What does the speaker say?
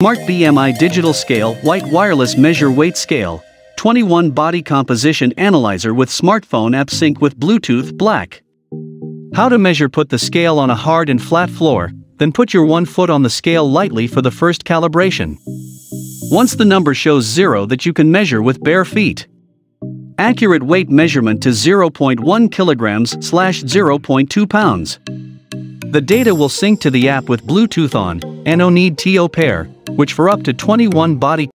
Smart BMI Digital Scale White Wireless Measure Weight Scale 21 Body Composition Analyzer with Smartphone App Sync with Bluetooth Black. How to measure. Put the scale on a hard and flat floor, then put your one foot on the scale lightly for the first calibration. Once the number shows 0, that you can measure with bare feet. Accurate weight measurement to 0.1 kilograms/0.2 pounds. The data will sync to the app with Bluetooth on, and no need to pair, which for up to 21 body